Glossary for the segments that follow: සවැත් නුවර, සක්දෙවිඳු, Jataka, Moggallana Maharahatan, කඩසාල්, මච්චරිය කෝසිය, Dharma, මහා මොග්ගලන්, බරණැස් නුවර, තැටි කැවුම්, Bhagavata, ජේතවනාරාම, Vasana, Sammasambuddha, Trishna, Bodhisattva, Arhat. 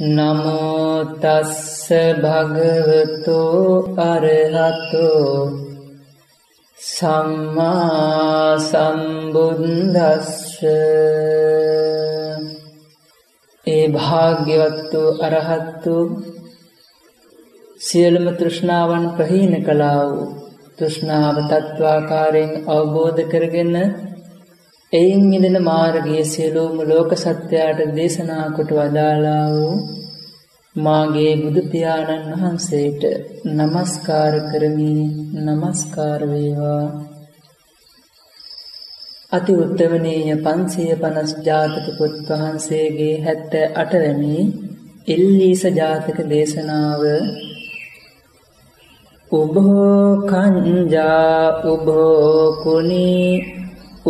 Namo tassa bhagavato arahato Sammasambuddhassa. E bhagyavattu arahattu sielum trishnavan prahin kalavu. Trishnav tattvakāreṁ avabodha karagena eyin milena margaye sielum loka satyata desana kota vadala mage budu piyanan wahanseeta namaskara karami namaskara veva. Ati uttamanīya 550 jataka put wahansege 78 wenī illīsa jataka desanawa. Ubho khanja ubho kuni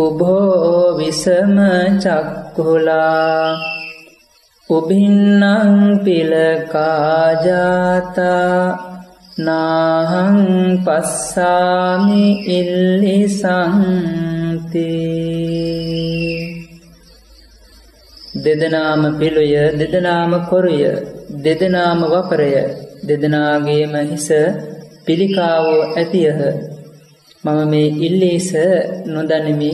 ubho visama chakkula ubhinnang pilaka jata nahang passami illisanti. Dedanama piluya, dedanama koruya, dedanama vaparaya, dedanagema hisa Pilikawo atiyaha mama me illisa nodanimi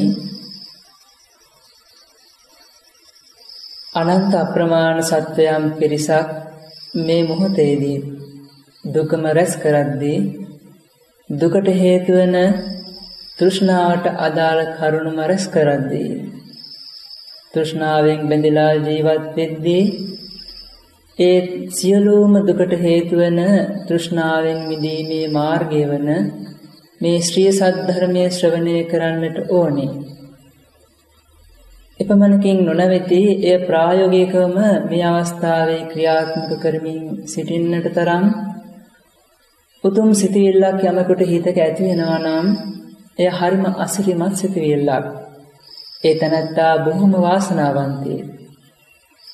ananta apramana sattvayan pirisak me mohoteedi dukama ras karaddi dukata hetu wana trishnawata adala karunuma ras karaddi trishnawen bendila jeevath veddi ඒ සියලුම දුකට හේතු වෙන තෘෂ්ණාවෙන් මිදීමේ මාර්ගය වන මේ ශ්‍රී සද්ධර්මයේ ශ්‍රවණය කරන්නට ඕනේ. එපමණකින් නොනැවති එය ප්‍රායෝගිකවම මේ අවස්ථාවේ ක්‍රියාත්මක කරමින් සිටින්නට තරම් උතුම් සිතිවිල්ලක් යමකට හිතක ඇති වෙනවා නම් එය හරිම අසිරිමත් සිතිවිල්ලක්. ඒ තනත්තා බොහොම වාසනාවන්තයි.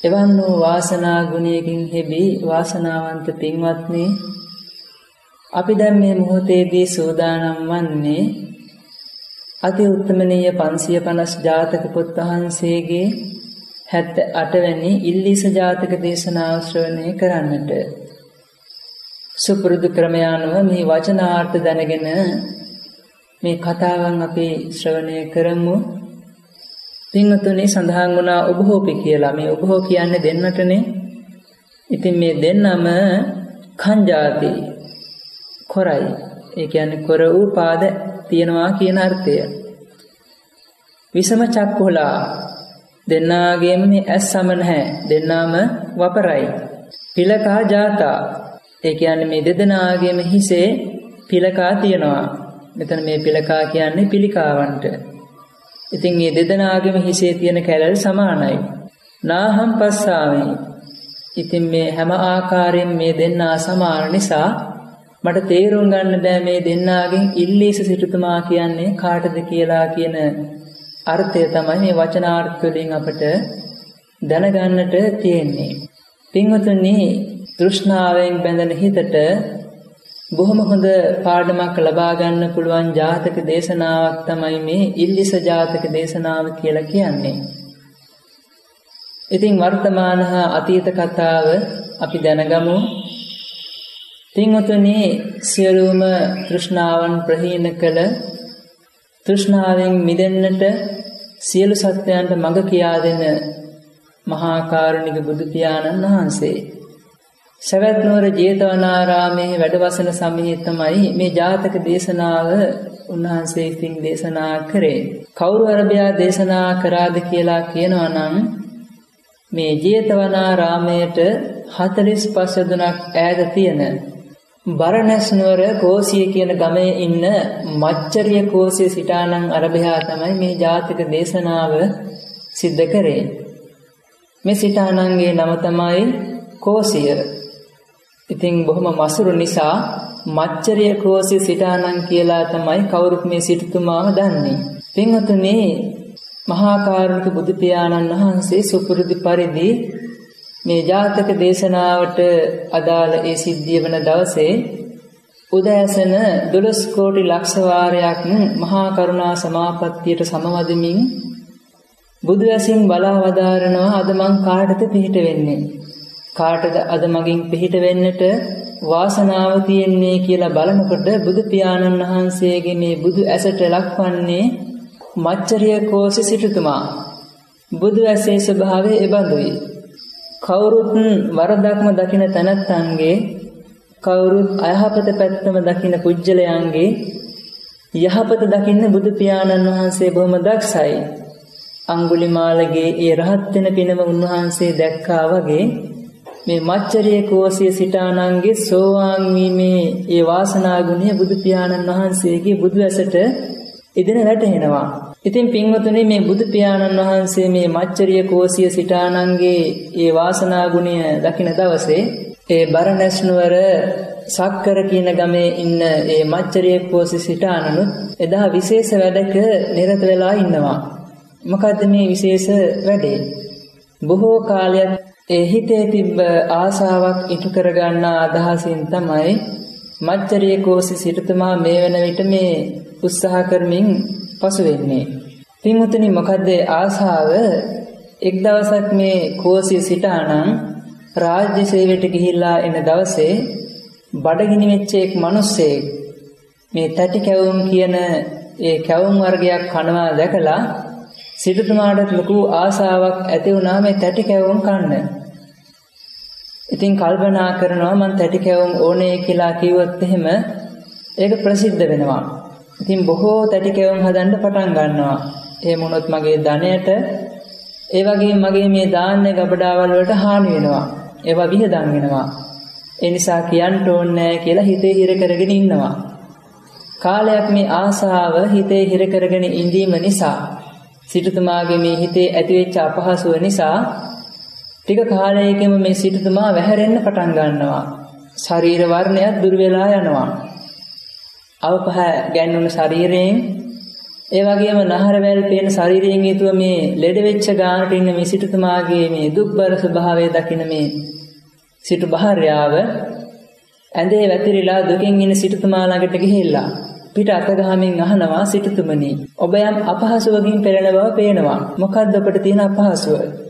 එවන් වූ වාසනා ගුණයකින් හෙබි වාසනාවන්ත පින්වත්නි, අපි දැන් මේ මොහොතේදී සෝදානම් වන්නේ අති උත්තමනීය 550 ජාතක පොත් වහන්සේගේ 78 වැනි ඉල්ලීස ජාතක දේශනාව ශ්‍රවණය කරන්නට. සුපුරුදු ක්‍රමය අනුව මේ වචනාර්ථ දැනගෙන මේ කතාවන් අපි ශ්‍රවණය කරමු. පින්වතුනි, සඳහන් වුණා උභෝපි කියලා. මේ උභෝ කියන්නේ දෙන්නටනේ. ඉතින් මේ දෙන්නම කංජාති කොරයි. ඒ කියන්නේ කොර වූ පාද තියනවා කියන අර්ථය. විසම චක්කුලා දෙන්නාගේම මේ ඇස් සම නැහැ. දෙන්නාම වපරයි. පිලකා ජාතා ඒ කියන්නේ මේ දෙදෙනාගේම හිසේ පිලකා තියනවා. මෙතන මේ පිලකා කියන්නේ පිළිකාවන්ට. ඉතින් මේ දෙදෙනාගේම හිසේ තියෙන කැලල් සමානයි. නාහම් පස්සාමි. ඉතින් මේ හැම ආකාරයෙන් මේ දෙන්නා සමාන නිසා මට තේරුම් ගන්න බෑ මේ දෙන්නාගෙන් ඉල්ලීස සිටුතුමා කියන්නේ කාටද කියලා කියන අර්ථය තමයි මේ වචනාර්ථ වලින් අපට දැනගන්නට තියෙන්නේ. පින්වතුනි, තෘෂ්ණාවෙන් බැඳෙන හිතට බොහොම හොඳ පාඩමක් ලබා ගන්න පුළුවන් ජාතක දේශනාවක් තමයි මේ ඉල්ලිස ජාතක දේශනාව කියලා කියන්නේ. ඉතින් වර්තමාන හා අතීත කතාව අපි දැනගමු. තින්ඔතුනි, සියලුම තෘෂ්ණාවන් ප්‍රහීන කළ තෘෂ්ණාවෙන් මිදෙන්නට සියලු සත්වයන්ට මඟ කියා දෙන මහා කාරුණික බුදු පියාණන් වහන්සේ සවැත් නුවර ජේතවනාරාමේ වැඩවසන සමයේ තමයි මේ ජාතක දේශනාව උන්වහන්සේ ඉතින් දේශනා කරේ. කවුරු අරබයා දේශනා කරාද කියලා කියනවා නම් මේ ජේතවනාරාමයට 45 දුණක් ඈත තියෙන බරණස් නුවර කෝසිය කියන ගමේ ඉන්න මච්චරිය කෝසිය සිටානම් අරබයා තමයි මේ ජාතක දේශනාව සිද්ධ කරේ. මේ සිටානන්ගේ නම තමයි කෝසිය. ඉතින් බොහොම මසුරු නිසා මච්චරිය කෝසිය සිටානන් කියලා තමයි කවුරුත් මේ සිටුතුමාව දන්නේ. පින්වතුනි, මහා කාරුණික බුදු පියාණන් වහන්සේ සුපුරුදු පරිදි මේ ජාතක දේශනාවට අදාළ ඒ සිද්ධිය වන දවසේ උදෑසන 12 කෝටි ලක්ෂ වාරයක් මහා කරුණා සමාපත්තියට සමවදමින් බුදු ඇසින් බලා වදාරනවා අද මං කාටද පිහිට වෙන්නේ. කාටද අද මගින් පිහිට වෙන්නට වාසනාව තියෙන්නේ කියලා බලනකොට බුදු පියාණන් වහන්සේගේ මේ බුදු ඇසට ලක්වන්නේ මච්චරිය කෝසී සිටුතුමා. බුදු ඇසේ ස්වභාවය එබඳුයි. කවුරුත් වරදක්ම දකින තනත්තන්ගේ, කවුරුත් අයහපත පැත්තම දකින කුජලයන්ගේ යහපත දකින්න බුදු පියාණන් වහන්සේ බොහොම දක්ෂයි. අඟුලිමාලගේ ඒ රහත් වෙන පිනම උන්වහන්සේ දැක්කා වගේ මේ මච්චරිය කෝසිය සිටානන්ගේ සෝවාන් වීමේ ඒ වාසනා ගුණය බුදු පියාණන් වහන්සේගේ බුදු ඇසට ඉදෙන වැටෙනවා. ඉතින් පින්වතුනි මේ බුදු පියාණන් වහන්සේ මේ මච්චරිය කෝසිය සිටානන්ගේ ඒ වාසනා ගුණය දකින දවසේ ඒ බරණැස් නුවර සක්කර කියන ගමේ ඉන්න ඒ මච්චරිය කෝසිය සිටානනුත් එදා විශේෂ වැඩක නිරත වෙලා ඉන්නවා. මොකද්ද මේ විශේෂ වැඩේ? බොහෝ කාලයක් ඒ හිතේ තිබ්බ ආසාවක් ඉටු කරගන්න අදහසින් තමයි මච්චරිය කෝසී සිටුතුමා මේ වෙන විට මේ උත්සාහ කරමින් පසු වෙන්නේ. පින්වතුනි මොකද්ද ආසාව? එක් දවසක් මේ කෝසී සිටානම් රාජ්‍ය සේවයට ගිහිල්ලා එන දවසේ බඩගිනි වෙච්ච එක් මිනිස්සෙක් මේ තටි කැවුම් කියන ඒ කැවුම් වර්ගයක් කනවා දැකලා සිටුතුමාට ලොකු ආසාවක් ඇති වුණා මේ තැටි කැවුම් කන්න. ඉතින් කල්පනා කරනවා මං තැටි කැවුම් ඕනේ කියලා කිව්වොත් එහෙම ඒක ප්‍රසිද්ධ වෙනවා. ඉතින් බොහෝ තැටි කැවුම් හදන්න පටන් ගන්නවා. එහෙම වුණොත් මගේ ධනයට ඒ වගේම මගේ මේ ධාන්‍ය ගබඩාවල් වලට හානි වෙනවා. ඒවා විහිදන් වෙනවා. ඒ නිසා කියන්න ඕනේ නැහැ කියලා හිතේ හිර කරගෙන ඉන්නවා. කාලයක් මේ ආසාව හිතේ හිර කරගෙන ඉඳීම නිසා සිටුතුමාගේ මේ හිතේ ඇතිවෙච්ච අපහසුව නිසා ටික කාලයකින්ම මේ සිටුතුමා වැහැරෙන්න පටන් ගන්නවා. ශරීර වර්ණයත් දුර වෙලා යනවා. අවපහ ගැන්වුණු ශරීරයෙන් ඒ වගේම නහර වැල් පේන ශරීරයෙන් යුතුව මේ ලෙඩ වෙච්ච ගානට ඉන්න මේ සිටුතුමාගේ මේ දුක්බර ස්වභාවය දකින මේ සිටු භාර්යාව ඇඳේ වැතිරිලා දුකින් ඉන්න සිටුතුමා ළඟට ගිහිල්ලා පිට අතගහමින් අහනවා, සිටුතුමනි ඔබ යම් අපහසුවකින් පෙළෙන බව පේනවා. මොකද්ද ඔබට තියෙන අපහසුව?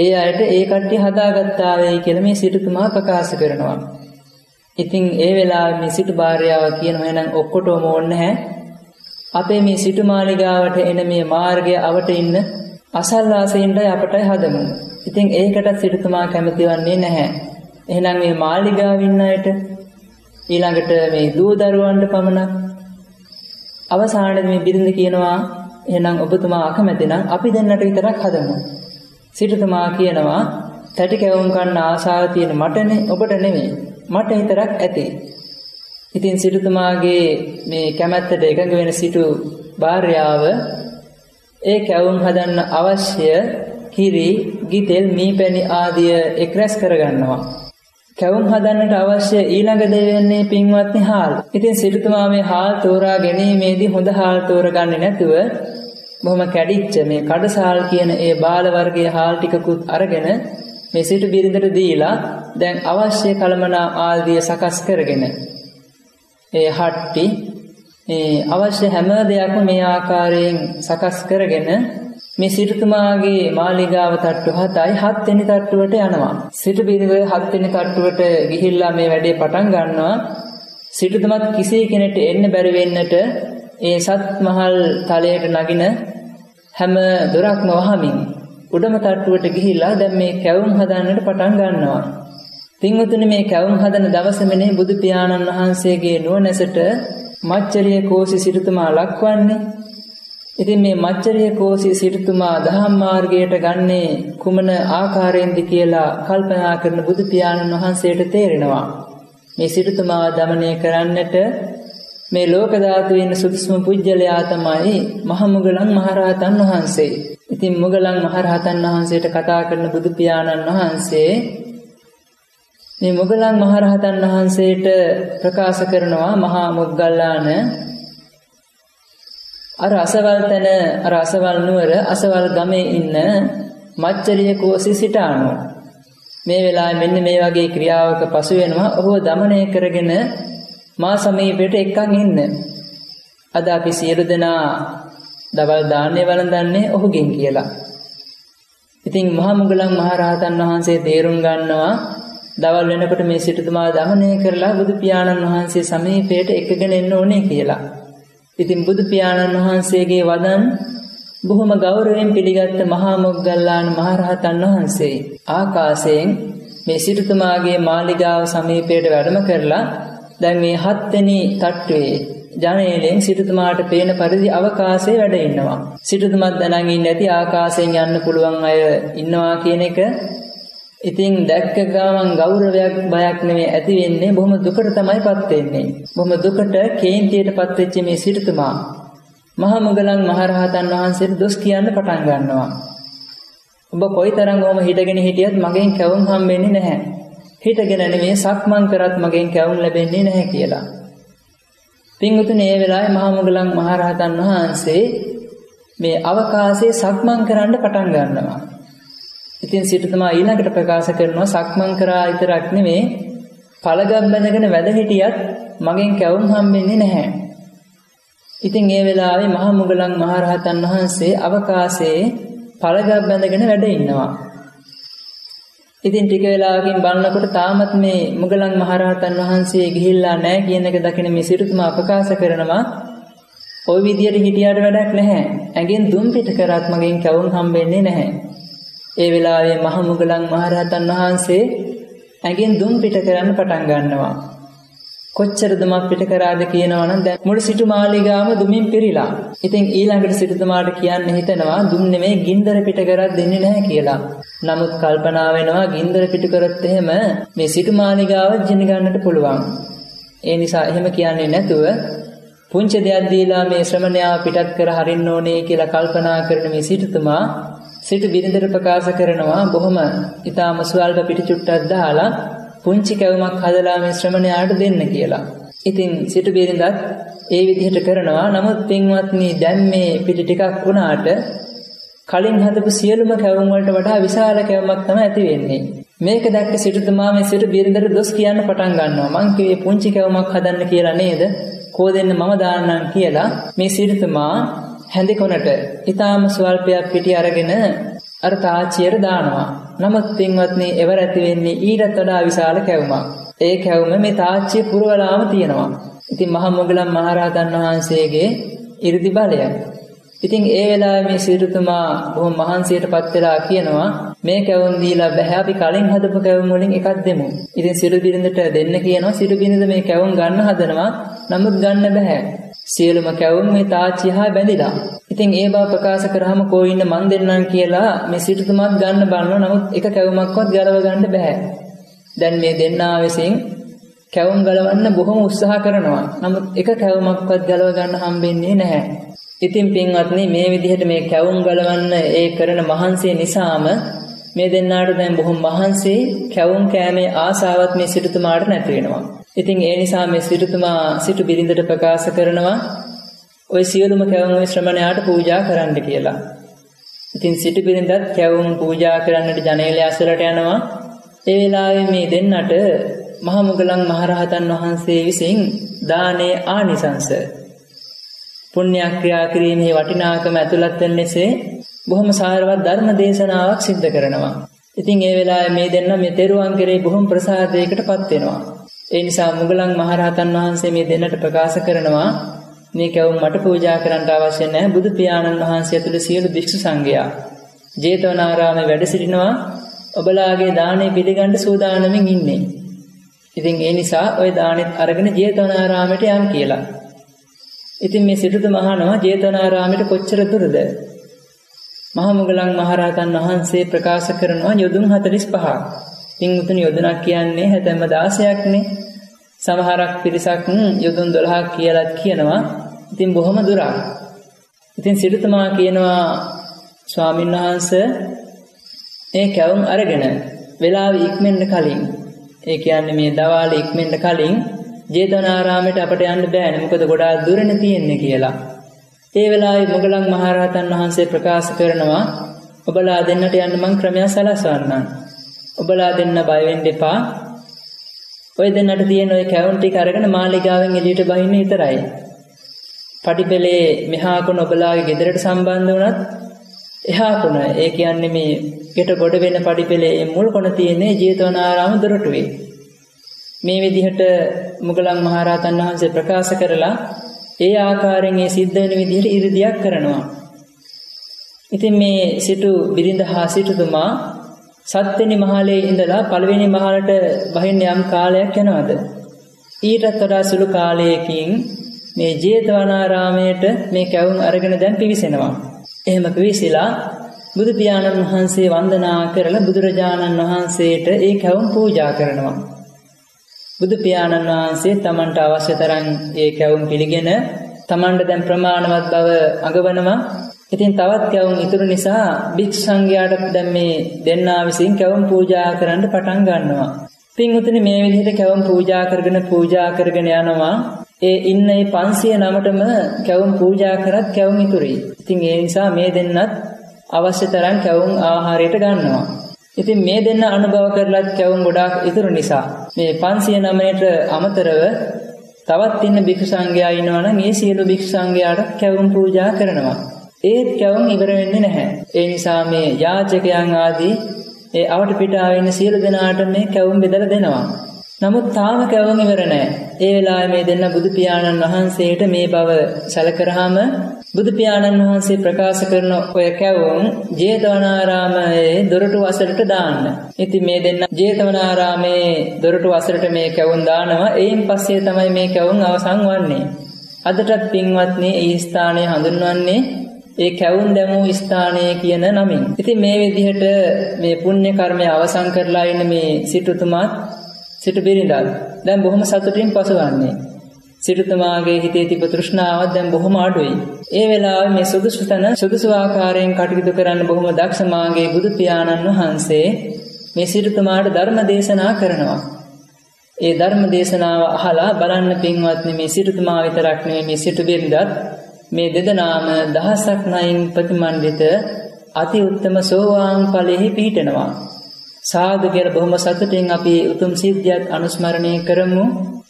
ඒ අයට ඒ කට්ටිය හදාගත්තා වෙයි කියලා මේ සිටුතුමා ප්‍රකාශ කරනවා. ඉතින් ඒ වෙලාවේ මේ සිටු භාර්යාව කියනවා, එහෙනම් ඔක්කොටම ඕනේ නැහැ. අපේ මේ සිටු මාලිගාවට එන මේ මාර්ගය අවට ඉන්න අසල්වාසීන්ට අපටයි හදමු. ඉතින් ඒකට සිටුතුමා කැමති වන්නේ නැහැ. එහෙනම් මේ මාලිගාව ඉන්න අයට ඊළඟට මේ දූ දරුවන්ට පමණක්. අවසානයේදී මේ බිරිඳ කියනවා, එහෙනම් ඔබතුමා අකමැති නම් අපි දෙන්නට විතරක් හදමු. සිටුතුමා කියනවා, තටි කැවුම් කන්න ආසාව තියෙන මටනේ, ඔබට නෙමෙයි. මට විතරක් ඇති. ඉතින් සිටුතුමාගේ මේ කැමැත්තට එකඟ වෙන සිටු භාර්යාව ඒ කැවුම් හදන්න අවශ්‍ය කිරි, ගිතෙල්, මීපැණි ආදිය එක්රැස් කරගන්නවා. කැවුම් හදන්නට අවශ්‍ය ඊළඟ දේ වෙන්නේ පින්වත්නි හාල්. ඉතින් සිටුතුමා මේ හාල් තෝරා ගැනීමේදී හොඳ හාල් තෝරගන්නේ නැතුව බොහොම කැඩිච්ච මේ කඩසාල් කියන ඒ බාල වර්ගයේ හාල් ටිකකුත් අරගෙන මේ සිටු බිරිඳට දීලා දැන් අවශ්‍ය කලමනා ආදිය සකස් කරගෙන ඒ හට්ටි ඒ අවශ්‍ය හැම දෙයක්ම මේ ආකාරයෙන් සකස් කරගෙන මේ සිටුතුමාගේ මාලිගාව තට්ටු 7යි 7 වෙනි තට්ටුවට යනවා. සිටු බිරිඳ 7 වෙනි තට්ටුවට ගිහිල්ලා මේ වැඩේ පටන් ගන්නවා. සිටුතුමත් කිසි කෙනෙක්ට එන්න බැරි වෙන්නට ඒ සත්මහල් තලයට නගින හැම දොරක්ම වහමින් උඩම තට්ටුවට ගිහිල්ලා දැන් මේ කැවුම් හදන්නට පටන් ගන්නවා. පින්වතුනි මේ කැවුම් හදන දවසමනේ බුදු පියාණන් වහන්සේගේ නුවණැසට මච්චරිය කෝසී සිටුතුමා ලක්වන්නේ. ඉතින් මේ මච්චරිය කෝසී සිටුතුමා ධම්ම මාර්ගයට ගන්නේ කුමන ආකාරයෙන්ද කියලා කල්පනා කරන බුදු පියාණන් වහන්සේට තේරෙනවා. මේ සිටුතුමා দমনය කරන්නට මේ ලෝක ධාතු වෙන සුදුසුම පුජ්‍යලයා තමයි මහා මොග්ගලන් මහරහතන් වහන්සේ. ඉතින් මොග්ගලන් මහරහතන් වහන්සේට කතා කරන බුදු පියාණන් වහන්සේ මේ මොග්ගල්ලාන මහරහතන් වහන්සේට ප්‍රකාශ කරනවා මහා මොග්ගල්ලාන අර අසවල් තන අර අසවල් නුවර අසවල් ගමේ ඉන්න මච්චරිය කෝසී සිටානෝ මේ වෙලාවේ මෙන්න මේ වගේ ක්‍රියාවක පසු වෙනවා ඔහුව দমনය කරගෙන මා සමීපයට එක්කන් ඉන්න අද අපි සියලු දෙනා දවල් දාන්නේ වළඳන්නේ ඔහුගෙන් කියලා. ඉතින් මහා මොග්ගල්ලාන මහරහතන් වහන්සේ තේරුම් ගන්නවා දවල් වෙනකොට මේ සිටුතුමා দমনය කරලා බුදු පියාණන් වහන්සේ සමීපයට එකගෙන එන්න ඕනේ කියලා. ඉතින් බුදු පියාණන් වහන්සේගේ වදන් බොහොම ගෞරවයෙන් පිළිගත් මහා මොග්ගල්ලාන මහරහතන් වහන්සේ ආකාශයෙන් මේ සිටුතුමාගේ මාලිගාව සමීපයට වැඩම කරලා දැන් මේ 7 වෙනි තට්ටුවේ ජනේලෙන් සිටුතුමාට පේන පරිදි අවකාශයේ වැඩ ඉන්නවා. සිටුතුමත් දැනන් ඉන්නේ නැති ආකාශයෙන් යන්න පුළුවන් අය ඉන්නවා කියන එක. ඉතින් දැක්ක ගමන් ගෞරවයක් බයක් නෙමෙයි ඇති වෙන්නේ බොහොම දුකට තමයිපත් වෙන්නේ. බොහොම දුකට කේන්තියටපත් වෙච්ච මේ සිටුතුමා මහා මොග්ගල්ලාන මහරහතන් වහන්සේට දොස් කියන්න පටන් ගන්නවා. ඔබ කොයිතරම් ඕම හිටගෙන හිටියත් මගෙන් කැවුම් හම්බෙන්නේ නැහැ. හිටගෙන නෙමෙයි සක්මන් කරත් මගෙන් කැවුම් ලැබෙන්නේ නැහැ කියලා. පින්වුතුනේ මේ වෙලාවේ මහා මොග්ගල්ලාන මහරහතන් වහන්සේ මේ අවකාශයේ සක්මන් කරන්න පටන් ගන්නවා. ඉතින් සිටුතුමා ඊළඟට ප්‍රකාශ කරනවා සක්මන් කරා විතරක් නෙමේ පළගම් බඳගෙන වැඩ හිටියත් මගෙන් කැවුම් හම්බෙන්නේ නැහැ. ඉතින් ඒ වෙලාවේ මහා මොග්ගල්ලාන මහරහතන් වහන්සේ අවකාශයේ පළගම් බඳගෙන වැඩ ඉන්නවා. ඉතින් ටික වෙලාවකින් බලනකොට තාමත් මේ මොග්ගල්ලාන මහරහතන් වහන්සේ ගිහිල්ලා නැහැ කියන එක දකින මේ සිටුතුමා ප්‍රකාශ කරනවා ওই විදියට හිටියාට වැඩක් නැහැ. ඇඟෙන් දුම් පිට කරත් මගෙන් කැවුම් හම්බෙන්නේ නැහැ. ඒ වෙලාවේ මහා මොග්ගල්ලාන මහරහතන් වහන්සේ ඇඟෙන් දුම් පිට කරන්න පටන් ගන්නවා. කොච්චර දුමක් පිට කරාද කියනවනම් දැන් මුළු සිටු මාලිගාවම දුමින් පිරීලා. ඉතින් ඊළඟට සිටුතුමාට කියන්න හිතනවා දුම් නෙමෙයි ගින්දර පිට කරක් දෙන්නේ නැහැ කියලා. නමුත් කල්පනා වෙනවා ගින්දර පිට කරොත් එහෙම මේ සිටු මාලිගාව ජීන ගන්නට පුළුවන්. ඒ නිසා එහෙම කියන්නේ නැතුව පුංචි දෙයක් දීලා මේ ශ්‍රමණයා පිටත් කර හරින්න ඕනේ කියලා කල්පනා කරන මේ සිටුතුමා සිට බිරිඳට ප්‍රකාශ කරනවා බොහොම ඊටාම සුවල්ප පිටිචුට්ටක් දාලා පුංචි කැවුමක් හදලා මේ ශ්‍රමණයාට දෙන්න කියලා. ඉතින් සිට බිරිඳත් ඒ විදිහට කරනවා. නමුත් පින්වත්නි දැන් මේ පිටි ටිකක් වුණාට කලින් හදපු සියලුම කැවුම් වලට වඩා විශාල කැවුමක් තමයි ඇති වෙන්නේ. මේක දැක්ක සිටුතුමා මේ සිට බිරිඳට දොස් කියන්න පටන් ගන්නවා. මං කිව්වේ පුංචි කැවුමක් හදන්න කියලා නේද? කෝ දෙන්න මම දාන්නම් කියලා මේ සිටුතුමා හැඳිකොනට ඊටාම ස්වල්පයක් පිටි අරගෙන අර තාච්චියට දානවා. නමුත් පින්වත්නි එවර ඇති වෙන්නේ ඊටත් වඩා විශාල කැවුමක්. ඒ කැවුම මේ තාච්චිය පුරවලාම තියෙනවා. ඉතින් මහා මොග්ගල්ලාන මහරහතන් වහන්සේගේ 이르දි බලය. ඉතින් ඒ වෙලාවේ මේ සිටුතුමා බොහොම මහන්සියටපත් වෙලා කියනවා මේ කැවුම් දීලා බෑ අපි කලින් හදපු කැවුම් වලින් එකක් දෙමු. ඉතින් සිටු බිරිඳට දෙන්න කියනවා. සිටු බිරිඳ මේ කැවුම් ගන්න හදනවා. නමුත් ගන්න බෑ. සියලුම කැවුම් මේ තාච්චිය හා බැඳිලා. ඉතින් ඒ බව ප්‍රකාශ කරාම කොයින්න මන් දෙන්නම් කියලා මේ සිටුතුමාත් ගන්න බලනවා. නමුත් එක කැවුමක්වත් ගලව ගන්න බෑ. දැන් මේ දෙන්නා විසින් කැවුම් ගලවන්න බොහොම උත්සාහ කරනවා. නමුත් එක කැවුමක්වත් ගලව ගන්න හම්බෙන්නේ නැහැ. ඉතින් පින්වත්නි මේ විදිහට මේ කැවුම් ගලවන්න ඒ කරන මහන්සිය නිසාම මේ දෙන්නාට දැන් බොහොම මහන්සි කැවුම් කෑමේ ආසාවත් මේ සිටුතුමාට නැති වෙනවා. ඉතින් ඒ නිසා මේ සිටුතුමා සිටු බිරිඳට ප්‍රකාශ කරනවා ওই සියලුම කැවුම් ওই ශ්‍රමණයාට පූජා කරන්න කියලා. ඉතින් සිටු බිරිඳත් කැවුම් පූජා කරන්නට ජනේලය ඇසලට යනවා. ඒ වෙලාවේ මේ දෙන්නට මහා මොග්ගල්ලාන මහරහතන් වහන්සේ විසින් දානේ ආනිසංස පුණ්‍යක්‍රියා කිරීමේ වටිනාකම ඇතුළත් වෙන ලෙසේ බොහොම සාරවත් ධර්ම දේශනාවක් සිද්ධ කරනවා. ඉතින් ඒ වෙලාවේ මේ දෙන්න මේ තෙරුවන් කෙරෙහි බොහොම ප්‍රසාදයකටපත් වෙනවා. ඒ නිසා මොග්ගල්ලාන මහරහතන් වහන්සේ මේ දෙන්නට ප්‍රකාශ කරනවා මේ කැවුම් මට පූජා කරන්න අවශ්‍ය නැහැ. බුදු පියාණන් වහන්සේ ඇතුළු සියලු භික්ෂු සංඝයා ජේතවනාරාමේ වැඩ සිටිනවා. ඔබලාගේ දාණය පිළිගන්න සූදානමින් ඉන්නේ. ඉතින් ඒ නිසා ওই දාණෙත් අරගෙන ජේතවනාරාමයට යන්න කියලා. ඉතින් මේ සිටුතුමා අහනවා ජේතවනාරාමයට කොච්චර දුරද? මහා මොග්ගල්ලාන මහරහතන් වහන්සේ ප්‍රකාශ කරනවා යොදුන් 45ක්. පින්වතුනි යොදුනක් කියන්නේ හැතැම්ම 16ක්නේ. සමහරක් පිරිසක් යොදුන් 12ක් කියලාත් කියනවා. ඉතින් බොහොම දුරක්. ඉතින් සිටුතුමා කියනවා ස්වාමීන් වහන්සේ මේ කැවුම් අරගෙන වෙලාව ඉක්මෙන්න කලින් ඒ කියන්නේ මේ දවාල ඉක්මෙන්න කලින් ජේතවනාරාමයට අපට යන්න බෑනේ මොකද ගොඩාක් දුරන තියෙන්නේ කියලා. ඒ වෙලාවේ මොග්ගලන් මහරහතන් වහන්සේ ප්‍රකාශ කරනවා ඔබලා දෙන්නට යන්න මං ක්‍රමයක් සලස්වන්නම්. ඔබලා දෙන්න බය වෙන්න එපා. ඔය දෙන්නට තියෙන ඔය කැවුම් ටික අරගෙන මාලිගාවෙන් එළියට බහින්න විතරයි. පඩිපෙලේ මෙහා කොන ඔබලාගේ ගෙදරට සම්බන්ධ වුණත් එහා කොන ඒ කියන්නේ මේ ගෙට ගොඩ වෙන පඩිපෙලේ මුල් කොන තියෙන්නේ ජේතවනාරාම දොරටුවේ. මේ විදිහට මොග්ගලන් මහරහතන් වහන්සේ ප්‍රකාශ කරලා ඒ ආකාරයෙන් ඒ සිද්ධ වෙන විදිහට ඉරිදියක් කරනවා. ඉතින් මේ සිටු බිරිඳහා සිටුතුමා සත් වෙනි මහලේ ඉඳලා පළවෙනි මහලට බහින්න යම් කාලයක් යනවාද ඊටත් වඩා සුළු කාලයකින් මේ ජේතවනාරාමයට මේ කැවුම් අරගෙන දැන් පිවිසෙනවා. එහෙම පිවිසලා බුදු පියාණන් වහන්සේ වන්දනා කරලා බුදුරජාණන් වහන්සේට ඒ කැවුම් පූජා කරනවා. බුදු පියාණන් වහන්සේ තමන්ට අවශ්‍ය තරම් ඒ කැවුම් පිළිගෙන තමන්ට දැන් ප්‍රමාණවත් බව අඟවනවා. ඉතින් තවත් කැවුම් ඉතුරු නිසා භික්ෂු සංඝයාට දැන් මේ දෙන්නා විසින් කැවුම් පූජා කරන්න පටන් ගන්නවා. පින්වතුනි මේ විදිහට කැවුම් පූජා කරගෙන යනවා. ඒ ඉන්න ඒ 509ටම කැවුම් පූජා කරත් කැවුම් ඉතුරුයි. ඉතින් ඒ නිසා මේ දෙන්නත් අවශ්‍ය තරම් කැවුම් ආහාරයට ගන්නවා. ඉතින් මේ දෙන්න අනුභව කරලත් කැවුම් ගොඩාක් ඉතුරු නිසා මේ 509ට අමතරව තවත් ඉන්න භික්ෂු සංඝයා ඉන්නවනම් මේ සියලු භික්ෂු සංඝයාට කැවුම් පූජා කරනවා. ඒත් කැවුම් ඉවර වෙන්නේ නැහැ. ඒ නිසා මේ යාචකයන් ආදී ඒ අවට පිටාවේ ඉන්න සියලු දෙනාට මේ කැවුම් බෙදලා දෙනවා. නමුත් තාම කැවුම් ඉවර නැහැ. ඒ වෙලාවේ මේ දෙන්න බුදු පියාණන් වහන්සේට මේ බව සැලකරාම බුදු පියාණන් වහන්සේ ප්‍රකාශ කරන ඔය කැවුම් ජේතවනාරාමයේ දොරටු වසලට දාන්න. ඉතින් මේ දෙන්න ජේතවනාරාමයේ දොරටු වසලට මේ කැවුම් දානවා. එයින් පස්සේ තමයි මේ කැවුම් අවසන් වන්නේ. අදටත් පින්වත්නි ඒ ස්ථානය හඳුන්වන්නේ ඒ කැවුම් දැමූ ස්ථානය කියන නමින්. ඉතින් මේ විදිහට මේ පුණ්‍ය කර්මය අවසන් කරලා ඉන්න මේ සිටුතුමාත් සිටු බිරිඳත් දැන් බොහොම සතුටින් පසුවන්නේ. සිටුතුමාගේ හිතේ තිබු තෘෂ්ණාවත් දැන් බොහොම අඩුයි. ඒ වෙලාවේ මේ සුදුසු ආකාරයෙන් කටයුතු කරන්න බොහොම දක්ෂ මාගේ බුදු පියාණන් වහන්සේ මේ සිටුතුමාට ධර්ම දේශනා කරනවා. ඒ ධර්ම දේශනාව අහලා බලන්න පින්වත්නි මේ සිටුතුමා විතරක් නෙවෙයි මේ සිටු බිරිඳත් මේ දෙදෙනාම දහසක් නයින් ප්‍රතිමන්විත අති උත්තම සෝවාන් ඵලෙහි පිහිටනවා. සාදු කියලා බොහොම සතුටින් අපි උතුම් සිද්ධියක් අනුස්මරණය කරමු.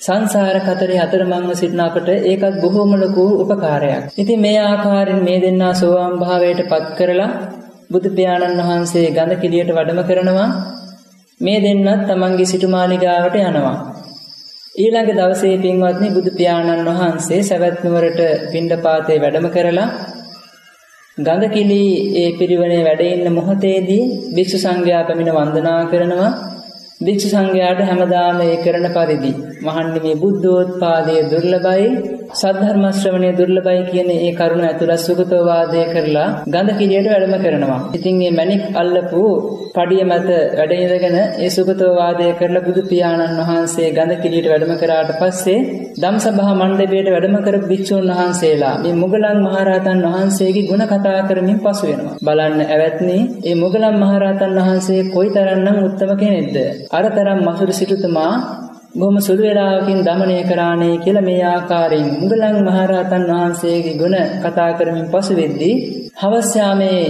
සංසාර කතරේ අතරමංව සිටින අපට ඒකත් බොහොම ලොකු උපකාරයක්. ඉතින් මේ ආකාරයෙන් මේ දෙන්නා සෝවාන් භාවයට පත් කරලා බුදු පියාණන් වහන්සේ ගඳ කිඩියට වැඩම කරනවා. මේ දෙන්නත් තමන්ගේ සිටුමාලිගාවට යනවා. ඊළඟ දවසේ පින්වත්නි බුදු පියාණන් වහන්සේ සවැත් නුවරට පිණ්ඩපාතේ වැඩම කරලා ගඳකිලි ඒ පිරිවනේ වැඩ ඉන්න මොහොතේදී භික්ෂු සංඝයා පැමිණ වන්දනා කරනවා. භික්ෂු සංඝයාට හැමදාම ඒ කරන පරිදි මහන්නේ මේ බුද්ධෝත්පාදයේ දුර්ලභයි සද්ධර්ම ශ්‍රවණයේ දුර්ලභයි කියන ඒ කරුණ ඇතුළත් සුගතෝ වාදය කරලා ගඳකිලියට වැඩම කරනවා. ඉතින් මේ මණික් අල්ලපු පඩිය මත වැඩ ඉඳගෙන ඒ සුගතෝ වාදය කරලා බුදු පියාණන් වහන්සේ ගඳකිලියට වැඩම කරාට පස්සේ ධම්සභා මණ්ඩපයට වැඩම කරපු භික්ෂුන් වහන්සේලා මේ මොග්ගලන් මහරහතන් වහන්සේගේ ගුණ කතා කරමින් පසු වෙනවා. බලන්න ඇවැත්නි මේ මොග්ගලන් මහරහතන් වහන්සේ කොයිතරම්නම් උත්තම කෙනෙක්ද. අරතරම් මසුරු සිටුතුමා බොහොම සුළු වේලාවකින් দমনය කරානේ කියලා මේ ආකාරයෙන් මුගලන් මහරහතන් වහන්සේගේ ගුණ කතා කරමින් පසු වෙද්දී හවස යාමේ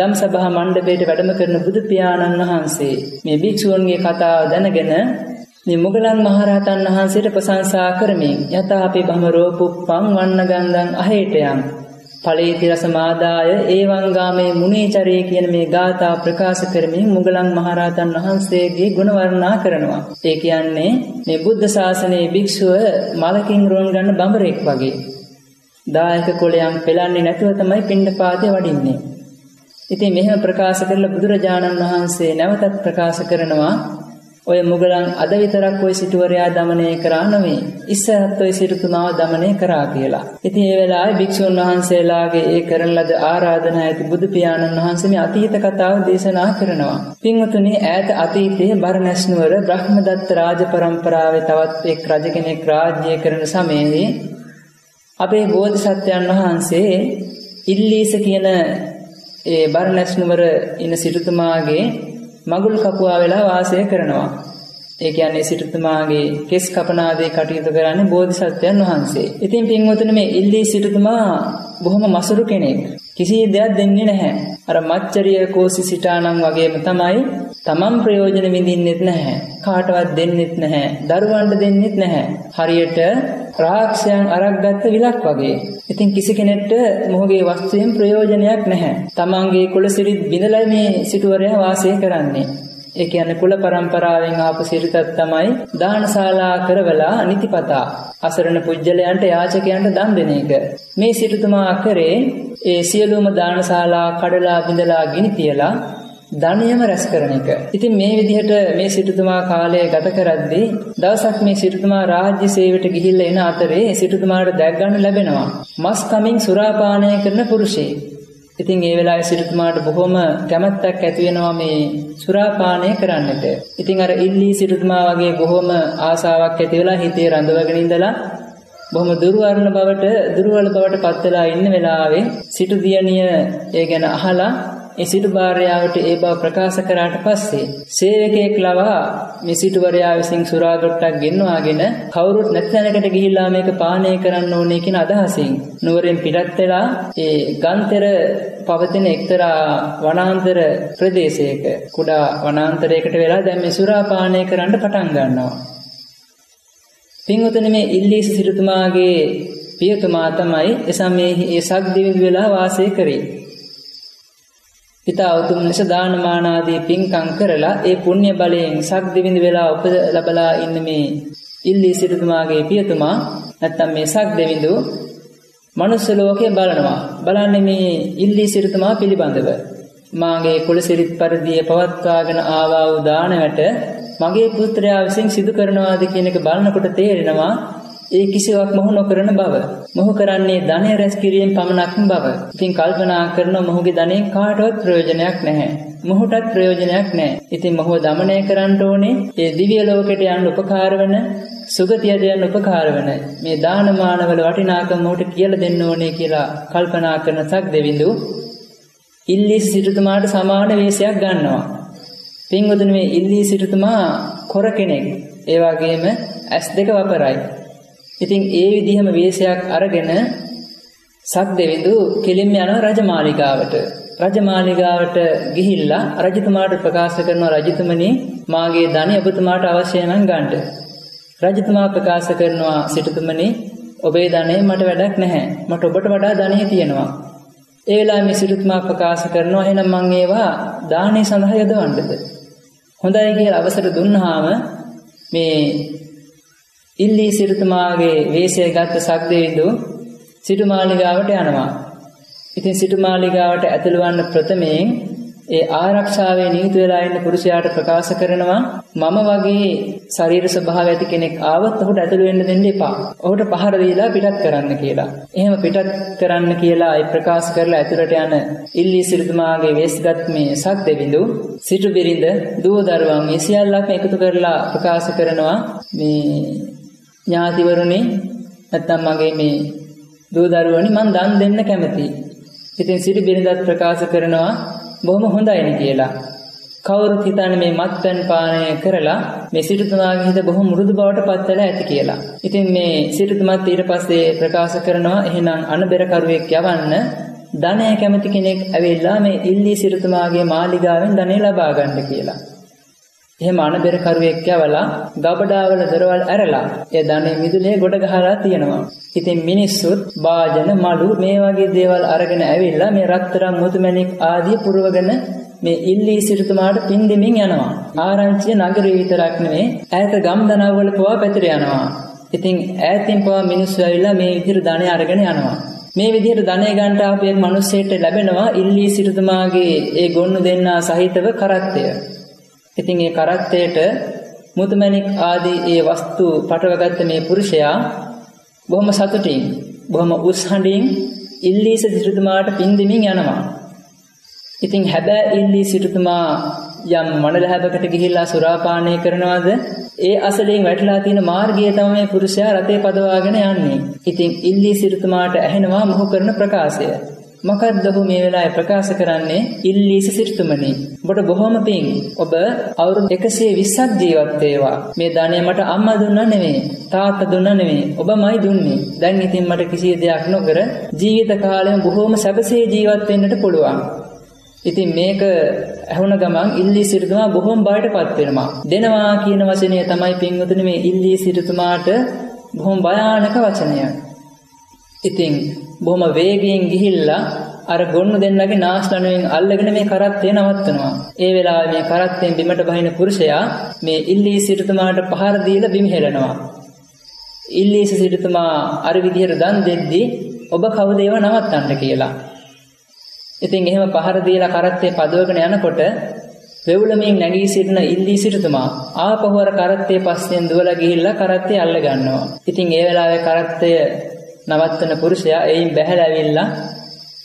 ධම්සභා මණ්ඩපයේට වැඩම කරන බුදු පියාණන් වහන්සේ මේ භික්ෂූන්ගේ කතාව දැනගෙන මේ මුගලන් මහරහතන් වහන්සේට ප්‍රශංසා කරමින් යථාපි බමරෝ පුප්පං වන්න ගන්ධං අහේටයන් ඵලේති රසමාදාය ඒවංගාමේ මුනේචරේ කියන මේ ගාථා ප්‍රකාශ කරමින් මොග්ගලන් මහරහතන් වහන්සේගේ ගුණ වර්ණනා කරනවා. ඒ කියන්නේ මේ බුද්ධ ශාසනයේ භික්ෂුව මලකින් රෝන් ගන්න බඹරෙක් වගේ දායක කුලයන් පෙළන්නේ නැතුව තමයි පිණ්ඩපාතේ වඩින්නේ. ඉතින් මෙහෙම ප්‍රකාශ කරලා බුදුරජාණන් වහන්සේ නැවතත් ප්‍රකාශ කරනවා ඔය මොග්ගලන් අද විතරක් ඔය සිටුවරයා দমনය කරා නෙමෙයි ඉස්සත් ඔය සිටුතුමාව দমনය කරා කියලා. ඉතින් ඒ වෙලාවේ භික්ෂුන් වහන්සේලාගේ ඒ කරන ලද ආරාධනා ඇති බුදු පියාණන් වහන්සේ මේ අතීත කතාව දේශනා කරනවා. පින්වතුනි ඈත අතීතයේ බරණැස් නුවර බ්‍රහ්මදත්ත රාජ පරම්පරාවේ තවත් එක් රජ කෙනෙක් රාජ්‍ය කරන සමයේදී අපේ බෝධිසත්වයන් වහන්සේ ඉල්ලීස කියන ඒ බරණැස් නුවර ඉන සිටුතුමාගේ මගුල් කපුවා වෙලා වාසය කරනවා. ඒ කියන්නේ සිටුතුමාගේ කෙස් කපන ආදී කටයුතු කරන්නේ බෝධිසත්වයන් වහන්සේ. ඉතින් පින්වතුනි මේ ඉල්ලී සිටුතුමා බොහොම මසුරු කෙනෙක්. කිසි දෙයක් දෙන්නේ නැහැ. අර මච්චරිය කෝසි සිටානම් වගේම තමයි තමන් ප්‍රයෝජන විඳින්නෙත් නැහැ. කාටවත් දෙන්නෙත් නැහැ. දරුවන්ට දෙන්නෙත් නැහැ. හරියට රාක්ෂයන් අරක්ගත්ත විලක් වගේ. ඉතින් කිසි කෙනෙක්ට මොහුගේ වස්තුවෙන් ප්‍රයෝජනයක් නැහැ. තමන්ගේ කුලසිරිත් බිඳලා මේ සිටුවරයා වාසය කරන්නේ. ඒ කියන්නේ කුල පරම්පරාවෙන් ආපු සිරිතක් තමයි දානශාලා කරවලා නිතිපතා අසරණ පුජ්‍යලයන්ට යාචකයන්ට දන් දෙන එක. මේ සිටුතුමා කරේ ඒ සියලුම දානශාලා කඩලා බිඳලා ගිනි තියලා ධනයම රැස් කරන එක. ඉතින් මේ විදිහට මේ සිටුතුමා කාලය ගත කරද්දී දවසක් මේ සිටුතුමා රාජ්‍ය සේවයට ගිහිල්ලා එන අතරේ සිටුතුමාට දැක් ගන්න ලැබෙනවා මස් කමින් සුරාපානය කරන පුරුෂයෙක්. ඉතින් ඒ වෙලාවේ සිටුතුමාට බොහොම කැමැත්තක් ඇති වෙනවා මේ සුරාපානය කරන්නට. ඉතින් අර ඉල්ලී සිටුතුමා වගේ බොහොම ආසාවක් ඇති වෙලා හිතේ රඳවගෙන ඉඳලා බොහොම දුර්වල බවට පත් වෙලා ඉන්න වෙලාවේ සිටු දියණිය ඒ ගැන අහලා ඒ සිටු භාර්යාවට ඒ බව ප්‍රකාශ කරාට පස්සේ සේවකයෙක් ලවා මේ සිටුවරයා විසින් සුරා ගොට්ටක් ගෙන්වාගෙන කවුරුත් නැති තැනකට ගිහිල්ලා මේක පානය කරන්න ඕනේ කියන අදහසින් නුවරෙන් පිටත් වෙලා ඒ ගන්තර පවතින එක්තරා වනාන්තර ප්‍රදේශයක කුඩා වනාන්තරයකට වෙලා දැන් මේ සුරා පානය කරන්න පටන් ගන්නවා. පින්වතුනි මේ ඉල්ලීස සිටුතුමාගේ පියතුමා තමයි එසමයේ ඒ සක්දිවිඳු වෙලා වාසය කරේ. ඉතා උතුම් ලෙස දානමාන ආදී පින්කම් කරලා ඒ පුණ්‍ය බලයෙන් සක්දිවිඳ වෙලා උපත ලැබලා ඉන්න මේ ඉල්ලී සිටුතුමාගේ පියතුමා නැත්තම් මේ සක්දිවිඳු මනුස්ස ලෝකේ බලන්නේ මේ ඉල්ලී සිටුතුමා පිළිබඳව. මාගේ කුල සිරිත් පරිදි පවත්වාගෙන ආවා වූ දානයට මගේ පුත්‍රයා විසින් සිදු කරනවාද කියන එක බලනකොට තේරෙනවා ඒ කිසිවක් මොහු නොකරන බව. මොහු කරන්නේ ධනය රැස් කිරීම පමණක් බව. ඉතින් කල්පනා කරන මොහුගේ ධනයෙන් කාටවත් ප්‍රයෝජනයක් නැහැ. මොහුටත් ප්‍රයෝජනයක් නැහැ. ඉතින් මොහු දමනය කරන්න ඕනේ ඒ දිව්‍ය ලෝකයට යන්න උපකාර වෙන සුගතියට යන්න උපකාර වෙන මේ දානමානවල වටිනාකම මොහුට කියලා දෙන්න ඕනේ කියලා කල්පනා කරන සක්දෙවිඳු ඉල්ලීස සිටුතුමාට සමාන වේශයක් ගන්නවා. පින්වතුනි මේ ඉල්ලීස සිටුතුමා කොර කෙනෙක්. ඒ වගේම ඇස් දෙක වපරයි. ඉතින් ඒ විදිහම වේශයක් අරගෙන සක්දෙවිඳු කෙලින්ම යනවා රජමාලිගාවට. රජමාලිගාවට ගිහිල්ලා රජතුමාට ප්‍රකාශ කරනවා රජතුමනි මාගේ ධනය ඔබතුමාට අවශ්‍ය නම් ගන්නට. රජතුමා ප්‍රකාශ කරනවා සිටුතුමනි ඔබේ ධනය මට වැඩක් නැහැ. මට ඔබට වඩා ධනෙ තියෙනවා. ඒ වෙලාවේ සිටුතුමා ප්‍රකාශ කරනවා එහෙනම් මං ඒවා දානය සඳහා යොදවන්නද? හොඳයි කියලා අවසර දුන්නාම මේ ඉල්ලී සිටුතුමාගේ වේශය ගත්ත සක්දෙවිඳු සිටුමාලිගාවට යනවා. ඉතින් සිටුමාලිගාවට ඇතුළු වන්න ප්‍රථමයෙන් ඒ ආරක්ෂාවේ නියුතු වෙලා ඉන්න පුරුෂයාට ප්‍රකාශ කරනවා මම වගේ ශරීර ස්වභාවය ඇති කෙනෙක් ආවත් ඔහුට ඇතුළු වෙන්න දෙන්න එපා. ඔහුට පහර දීලා පිටත් කරන්න කියලා. එහෙම පිටත් කරන්න කියලා ඒ ප්‍රකාශ කරලා ඇතුළට යන ඉල්ලී සිටුතුමාගේ වේශගත් මේ සක්දෙවිඳු සිටු බිරිඳ දුව දරුවන් මේ සියල්ලක්ම එකතු කරලා ප්‍රකාශ කරනවා මේ ඥාතිවරුනි නැත්තම් මගේ මේ දූ දරුවනි මං දන් දෙන්න කැමතියි. ඉතින් සිටි බිරිඳත් ප්‍රකාශ කරනවා බොහොම හොඳයිනේ කියලා. කවුරුත් හිතන්නේ මේ මත්පැන් පානය කරලා මේ සිටුතුමාගේ හිත බොහොම මෘදු බවට පත් වෙලා ඇති කියලා. ඉතින් මේ සිටුතුමාත් ඊට පස්සේ ප්‍රකාශ කරනවා එහෙනම් අනබෙර කරුවෙක් යවන්න ධනය කැමති කෙනෙක් ඇවිල්ලා මේ ඉල්ලී සිටුතුමාගේ මාලිගාවෙන් ධනය ලබා ගන්න කියලා. එහෙම අනබෙර කරුවෙක් යවලා ගබඩාවල දරවල් ඇරලා ඒ ධනෙ මිදුලේ ගොඩ ගහලා තියෙනවා. ඉතින් මිනිස්සුත් වාජන මළු මේ වගේ දේවල් අරගෙන ඇවිල්ලා මේ රත්තරන් මුතුමැණික් ආදී පුරවගෙන මේ ඉල්ලී සිටුතුමාට පින් දෙමින් යනවා. ආරංචිය නගරේ විතරක් නෙමෙයි ඈත ගම්දනවල පවා පැතිර යනවා. ඉතින් ඈතින් පවා මිනිස්සු ඇවිල්ලා මේ විදිහට ධනෙ අරගෙන යනවා. මේ විදිහට ධනෙ ගන්න ආපු එක් මිනිහෙට ලැබෙනවා ඉල්ලී සිටුතුමාගේ ඒ ගොන්නු දෙන්නා සහිතව කරත්තය. ඉතින් ඒ කරත්තයට මුතුමැණික් ආදී ඒ වස්තු පටවගත්ත මේ පුරුෂයා බොහොම සතුටින් බොහොම උස් හඬින් ඉල්ලීස සිටුතුමාට පින් දෙමින් යනවා. ඉතින් හැබැයි ඉල්ලී සිටුතුමා යම් මනලහබකට ගිහිල්ලා සුරාපානය කරනවාද ඒ අසලෙන් වැටලා තියෙන මාර්ගය තමයි මේ පුරුෂයා රතේ පදවාගෙන යන්නේ. ඉතින් ඉල්ලී සිටුතුමාට ඇහෙනවා මොහු කරන ප්‍රකාශය. මොකද්ද ඔබ මේ වෙලාවේ ප්‍රකාශ කරන්නේ? ඉල්ලීස සිටුමනේ. ඔබට බොහොම පිං. ඔබ අවුරුදු 120ක් ජීවත් වේවා. මේ දාණය මට අම්මා දුන්නා නෙමෙයි, තාත්තා දුන්නා නෙමෙයි. ඔබමයි දුන්නේ. දැන් ඉතින් මට කිසි දෙයක් නොකර ජීවිත කාලෙම බොහොම සැපසේ ජීවත් වෙන්නට පුළුවන්. ඉතින් මේක ඇහුණ ගමන් ඉල්ලී සිටුමා බොහොම බයටපත් වෙනවා. දෙනවා කියන වචනය තමයි පින්වතුනි මේ ඉල්ලී සිටුමාට බොහොම භයානක වචනය. ඉතින් බොහොම වේගයෙන් ගිහිල්ලා අර ගොන්නු දෙන්නගේ නාස්ලණුවෙන් අල්ලගෙන මේ කරත්තේ නවත්තනවා. ඒ වෙලාවේ මේ කරත්තෙන් බිමට බහින පුරුෂයා මේ ඉල්ලීස සිටුමාට පහර දීලා බිම හෙලනවා. ඉල්ලීස සිටුමා අර විදිහට දන් දෙද්දී ඔබ කවුද ඒව නවත්තන්න කියලා. ඉතින් එහෙම පහර දීලා කරත්තේ පදවගෙන යනකොට වෙවුලමින් නැගී සිටින ඉල්ලීස සිටුමා ආපහු අර කරත්තේ පස්සෙන් දුවලා ගිහිල්ලා කරත්තේ අල්ල ගන්නවා. ඉතින් ඒ වෙලාවේ කරත්තය නවත්තන පුරුෂයා එයින් බැහැලාවිලා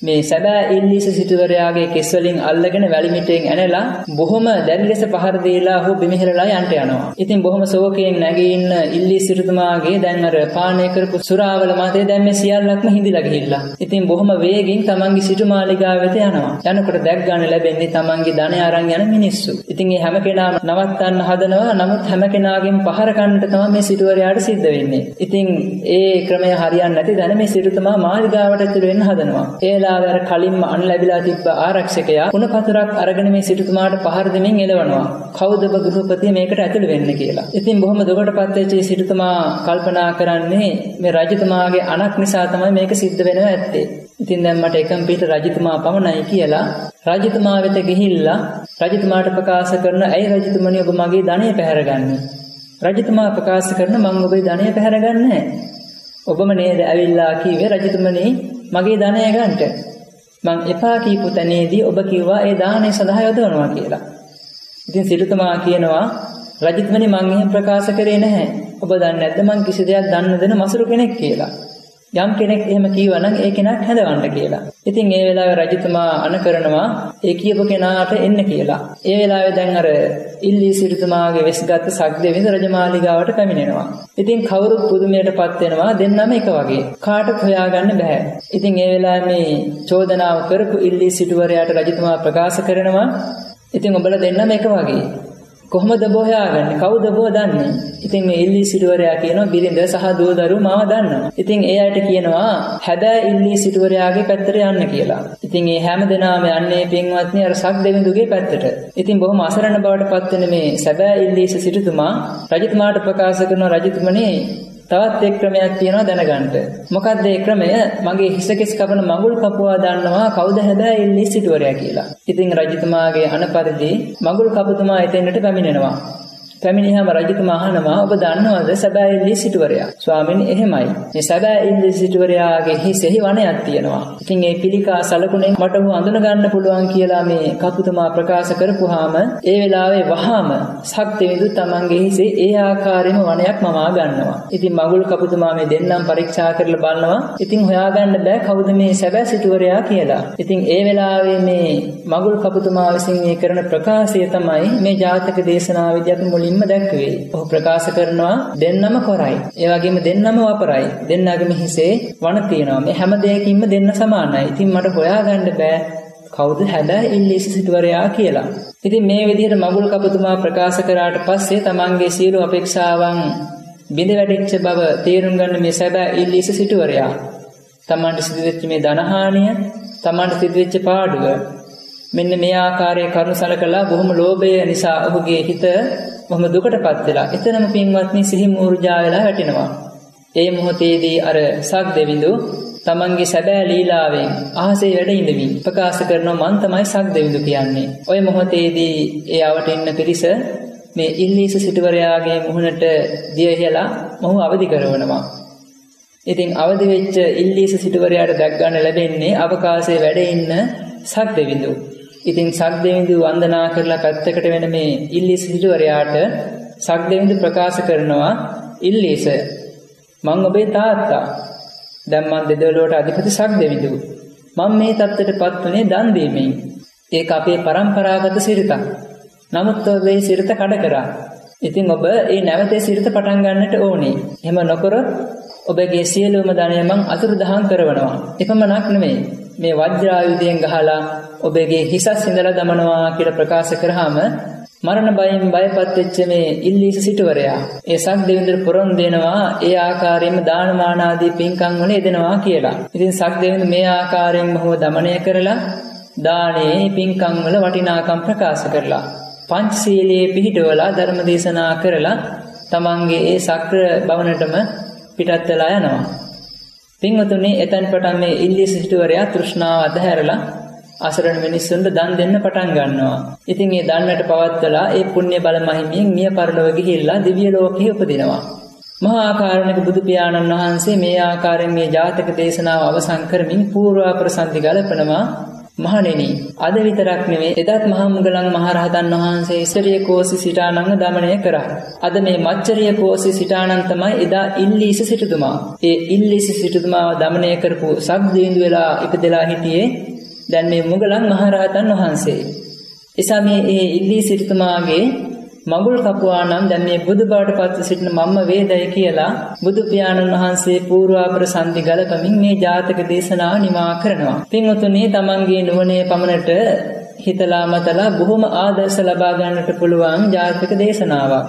මේ සබෑ ඉල්ලීස සිටුවරයාගේ කෙස් වලින් අල්ලගෙන වැලි මිටෙන් ඇනලා බොහොම දැඩි ලෙස පහර දීලා හො බිමහෙලලා යන්ට යනවා. ඉතින් බොහොම සෝකයෙන් නැගී ඉන්න ඉල්ලීස සිටුමාගේ දැන් අර පානය කරපු සුරාවල මතේ දැන් මේ සියල්ලක්ම හිඳිලා ගිහිල්ලා. ඉතින් බොහොම වේගෙන් තමන්ගේ සිටුමාලිගාව වෙත යනවා. යනකොට දැක් ගන්න ලැබෙන්නේ තමන්ගේ ධනය අරන් යන මිනිස්සු. ඉතින් මේ හැම කෙනාම නවත්තන්න හදනවා. නමුත් හැම කෙනාගෙන් පහර ගන්නට තමයි මේ සිටුවරයාට සිද්ධ වෙන්නේ. ඉතින් ඒ ක්‍රමය හරියන්නේ නැති දැන මේ සිටුතුමා මාලිගාවට ඇතුළු වෙන්න හදනවා. ඒලා ආර කලින්ම අන් ලැබිලා තිබ්බ ආරක්ෂකයා උණ පතරක් අරගෙන මේ සිටුතුමාට පහර දෙමින් එළවනවා. කවුද ඔබ ගෘහපති මේකට ඇතුළු වෙන්න කියලා. ඉතින් බොහොම දුකටපත් වෙච්ච මේ සිටුතුමා කල්පනා කරන්නේ මේ රජතුමාගේ අනක් නිසා තමයි මේක සිද්ධ වෙනවා ඇත්තේ. ඉතින් දැන් මට එකම පිට රජතුමා පමණයි කියලා රජතුමා වෙත ගිහිල්ලා රජතුමාට ප්‍රකාශ කරන ඇයි රජතුමනි ඔබ මගේ ධනෙ පැහැරගන්නේ? රජතුමා ප්‍රකාශ කරන මම ඔබේ ධනෙ පැහැරගන්නේ නැහැ. ඔබම නේද ඇවිල්ලා කිව්වේ රජතුමනි මගේ ධනය ගන්නට මං එපා කියපු තැනේදී ඔබ කිව්වා ඒ දාණය සඳහා යොදවනවා කියලා. ඉතින් සිටුතුමා කියනවා රජතුමනි මං එහෙම ප්‍රකාශ කරේ නැහැ. ඔබ දන්නේ නැද්ද මං කිසි දෙයක් දන්න දෙන මසුරු කෙනෙක් කියලා. යම් කෙනෙක් එහෙම කීවා නම් ඒ කෙනාට හැදවන්න කියලා. ඉතින් ඒ වෙලාවේ රජතුමා අණ කරනවා ඒ කියපු කෙනාට එන්න කියලා. ඒ වෙලාවේ දැන් අර ඉල්ලී සිටුතුමාගේ වෙස්ගත් සක්දෙවිඳ රජමාලිගාවට පැමිණෙනවා. ඉතින් කවුරුත් පුදුමයටපත් වෙනවා දෙන්නම එක වගේ. කාටත් හොයාගන්න බෑ. ඉතින් ඒ වෙලාවේ මේ චෝදනාව කරපු ඉල්ලී සිටුවරයාට රජතුමා ප්‍රකාශ කරනවා ඉතින් ඔබලා දෙන්නම එක වගේ. කොහොමද බෝ හොයාගන්නේ? කවුද බෝ දන්නේ? ඉතින් මේ ඉල්ලී සිටුවරයා කියනවා බිරිඳ සහ දුව දරුවෝ මාව දන්නවා. ඉතින් ඒ අයට කියනවා හැබැයි ඉල්ලී සිටුවරයාගේ පැත්තට යන්න කියලා. ඉතින් මේ හැමදෙනාම යන්නේ පින්වත්නි අර සක්දෙවිඳුගේ පැත්තට. ඉතින් බොහොම අසරණ බවට පත් වෙන මේ සැබෑ ඉල්ලීස සිටුතුමා රජතුමාට ප්‍රකාශ කරන රජතුමනේ තවත් එක් ක්‍රමයක් තියෙනවා දැනගන්න. මොකද්ද ඒ ක්‍රමය? මගේ හිස කෙස් කපන මඟුල් කපුවා දන්නවා කවුද හැබැයි ඉල්ලීස සිටුවරයා කියලා. ඉතින් රජතුමාගේ අනපරිදි මඟුල් කපුතුමා එතෙන්නට පැමිණෙනවා. පැමිණියාම රජතුමා අහනවා ඔබ දන්නවද සැබෑ ඉල්ලීස සිටුවරයා? ස්වාමීනි එහෙමයි. මේ සැබෑ ඉල්ලීස සිටුවරයාගේ හිසෙහි වනයක් තියෙනවා. ඉතින් ඒ පිළිකා සලකුණෙන් මට උ අඳුන ගන්න පුළුවන් කියලා මේ කපුතුමා ප්‍රකාශ කරපුවාම ඒ වෙලාවේ වහාම සක්දෙවිඳු තමන්ගේ හිසේ ඒ ආකාරයෙන්ම වනයක් මවා ගන්නවා. ඉතින් මඟුල් කපුතුමා මේ දෙන්නම් පරීක්ෂා කරලා බලනවා. ඉතින් හොයාගන්න බෑ කවුද මේ සැබෑ සිටුවරයා කියලා. ඉතින් ඒ වෙලාවේ මේ මඟුල් කපුතුමා විසින් මේ කරන ප්‍රකාශය තමයි මේ ජාතක දේශනාවේදී අපි මුලින්ම දැක්වේ. ඔහු ප්‍රකාශ කරනවා දෙන්නම කොරයි. ඒ වගේම දෙන්නම වපරයි. දෙන්නගම හිසේ වන තියෙනවා. මේ හැම දෙයකින්ම දෙන්න සමානයි. ඉතින් මට හොයාගන්න බෑ කවුද හැබැයි ඉල්ලීස සිටුවරයා කියලා. ඉතින් මේ විදිහට මඟුල් කපුතුමා ප්‍රකාශ කරාට පස්සේ තමන්ගේ සියලු අපේක්ෂාවන් බිඳ වැටෙච්ච බව තේරුම් ගන්න මේ සැබෑ ඉල්ලීස සිටුවරයා තමන්ට සිදුවෙච්ච මේ ධනහානිය, තමන්ට සිදුවෙච්ච පාඩුව මෙන්න මේ ආකාරයේ කරුණ සලකලා බොහොම ලෝභය නිසා ඔහුගේ හිත බොහොම දුකටපත් වෙලා එතනම පින්වත්නි සිහි මූර්ජා වෙලා වැටෙනවා. ඒ මොහොතේදී අර සක්දෙවිඳු තමන්ගේ සැබෑ ලීලාවෙන් අහසේ වැඩ ඉඳමින් ප්‍රකාශ කරනවා මං තමයි සක්දෙවිඳු කියන්නේ. ඔය මොහොතේදී එයාට ඉන්න පිරිස මේ ඉල්ලීස සිටුවරයාගේ මුහුණට දිය හෙලා මොහු අවදි කරවනවා. ඉතින් අවදි වෙච්ච ඉල්ලීස සිටුවරයාට දැක් ගන්න ලැබෙන්නේ අවකාශයේ වැඩ ඉන්න සක්දෙවිඳු. ඉතින් සක්දෙවිඳු වන්දනා කරලා පැත්තකට වෙන මේ ඉල්ලීස සිටුවරයාට සක්දෙවිඳු ප්‍රකාශ කරනවා ඉල්ලීස මං ඔබේ තාත්තා. දැන් මන් දෙදෙවලට අධිපති සක්දෙවිඳු. මම මේ தත්තටපත් වුණේ දන් දීමෙන්. ඒක අපේ પરම්පරාගත සිරිතක්. නමුත් ඔබ මේ සිරිත කඩ කරා. ඉතින් ඔබ මේ නැවතේ සිරිත පටන් ගන්නට ඕනේ. එහෙම නොකරොත් ඔබගේ සියලුම ධනය මං අතුරුදහන් කරනවා. එපමණක් නෙමෙයි. මේ වජ්‍රායුධයෙන් ගහලා ඔබගේ හිසස් ඉඳලා දමනවා කියලා ප්‍රකාශ කරාම මරණ බයෙන් බයපත් වෙච්ච මේ ඉල්ලීස සිටවරයා ඒ සක්දෙවිඳුර පොරොන් දෙනවා ඒ ආකාරයෙන්ම දානමාන ආදී පින්කම් වල යෙදෙනවා කියලා. ඉතින් සක්දෙවිඳු මේ ආකාරයෙන්ම හොව দমনය කරලා දානේ පින්කම් වල වටිනාකම් ප්‍රකාශ කරලා පංචශීලයේ පිහිටවලා ධර්ම දේශනා කරලා තමන්ගේ ඒ සක්‍ර භවනටම පිටත් වෙලා යනවා. පින්වතුනි එතන පටන් මේ ඉල්ලීස සිටවරයා තෘෂ්ණාව අතහැරලා අසරණ මිනිස්සුන්ට දන් දෙන්න පටන් ගන්නවා. ඉතින් මේ දන්වැට පවත්වලා ඒ පුණ්‍ය බල මහිමියෙන් මිය පරලොව ගිහිල්ලා දිව්‍ය ලෝකෙහි උපදිනවා. මහා කාරුණික බුදු පියාණන් වහන්සේ මේ ආකාරයෙන් මේ ජාතක දේශනාව අවසන් කරමින් පූර්වාපර සම්දි ගලපනවා. මහණෙනි, අද විතරක් නෙමෙයි එදත් මහා මුගලන් මහරහතන් වහන්සේ ඉස්සරිය කෝසි සිටාණන්ව দমনය කරා. අද මේ මච්චරිය කෝසි සිටාණන් තමයි එදා ඉල්ලීස සිටුතුමා. ඒ ඉල්ලීස සිටුතුමාව দমনය කරපු සක්දීඳු වෙලා ඉපදලා හිටියේ දැන් මේ මුගලන් මහරහතන් වහන්සේ. එසා මේ ඉල්ලී සිටුමාගේ මඟුල් කපුවා නම් දැන් මේ බුදු බවට පත්ව සිටින මම්ම වේදයි කියලා බුදු පියාණන් වහන්සේ පූර්වාපර සම්දි ගලපමින් මේ ජාතක දේශනාව නිමා කරනවා. පින්වතුනි, තමන්ගේ නුවණේ පමණට හිතලා මතලා බොහොම ආදර්ශ ලබා ගන්නට පුළුවන් ජාතක දේශනාවක්.